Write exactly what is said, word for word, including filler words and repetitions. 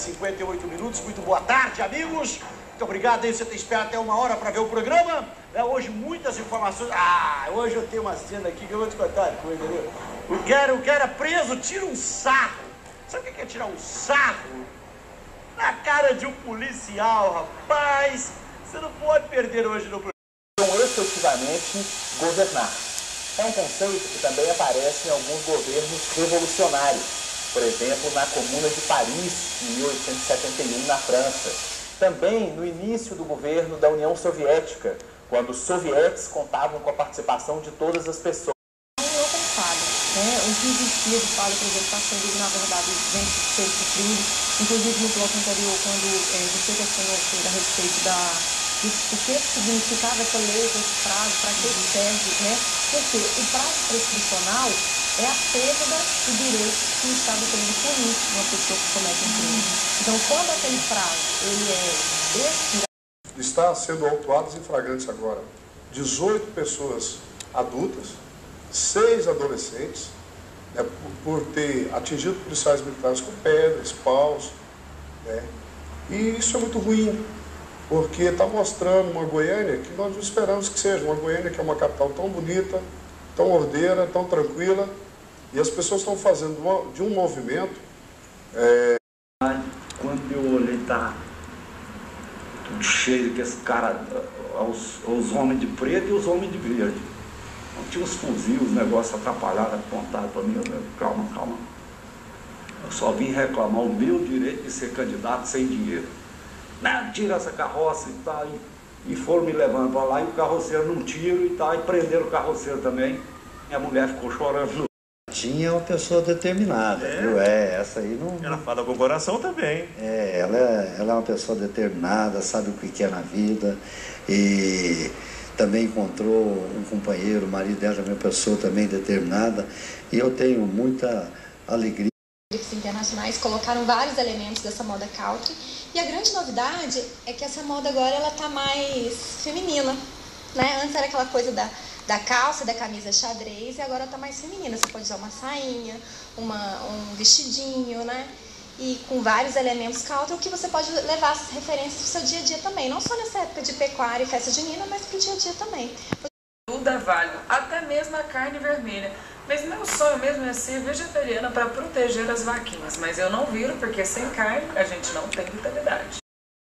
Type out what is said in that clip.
cinquenta e oito minutos. Muito boa tarde, amigos. Muito obrigado aí, você tem que esperar até uma hora para ver o programa. É, hoje muitas informações. Ah, hoje eu tenho uma cena aqui que eu vou te contar. Entendeu? O cara, o cara preso tira um sarro. Sabe o que é tirar um sarro? Na cara de um policial, rapaz. Você não pode perder hoje no programa. Efetivamente governar. É um conceito que também aparece em alguns governos revolucionários. Por exemplo, na Comuna de Paris, em mil oitocentos e setenta e um, na França. Também no início do governo da União Soviética, quando os sovietes contavam com a participação de todas as pessoas. Eu pensava, né? O que existia de falha de preservação, na verdade, vem ser cumprido. Inclusive, no bloco anterior, quando eh, você questionou assim, a respeito da... o que significava essa lei, esse prazo, para que serve, né? Porque o prazo prescricional é a perda do direito que o Estado tem de punir uma pessoa que comete um crime. Então, quando aquele prazo ele é expirado... Está sendo autuadas em flagrantes agora dezoito pessoas adultas, seis adolescentes, né, por, por ter atingido policiais militares com pedras, paus, né? E isso é muito ruim, porque está mostrando uma Goiânia que nós não esperamos que seja, uma Goiânia que é uma capital tão bonita, tão ordeira, tão tranquila, e as pessoas estão fazendo uma, de um movimento. É... Quando eu olhei, tá tudo cheio que esse cara, os, os homens de preto e os homens de verde. Então, tinha os fuzis, os negócios atrapalhados, apontados para mim, eu falei, calma, calma. Eu só vim reclamar o meu direito de ser candidato sem dinheiro. Não, tira essa carroça e tal. E foram me levando para lá e o carroceiro não tiro e tal, e prenderam o carroceiro também. Minha mulher ficou chorando. Tinha uma pessoa determinada, é. Viu? É, essa aí não... Ela fala com o coração também. É, ela, ela é uma pessoa determinada, sabe o que é na vida. E também encontrou um companheiro, o marido dela também é uma pessoa também determinada. E eu tenho muita alegria. Internacionais colocaram vários elementos dessa moda country e a grande novidade é que essa moda agora ela tá mais feminina, né? Antes era aquela coisa da, da calça, da camisa xadrez e agora tá mais feminina. Você pode usar uma sainha, uma, um vestidinho, né? E com vários elementos country, o que você pode levar essas referências pro seu dia a dia também, não só nessa época de pecuária e festa junina, mas pro dia a dia também. Tudo é válido, até mesmo a carne vermelha. Mas meu sonho mesmo é ser vegetariana para proteger as vaquinhas, mas eu não viro porque sem carne a gente não tem vitalidade.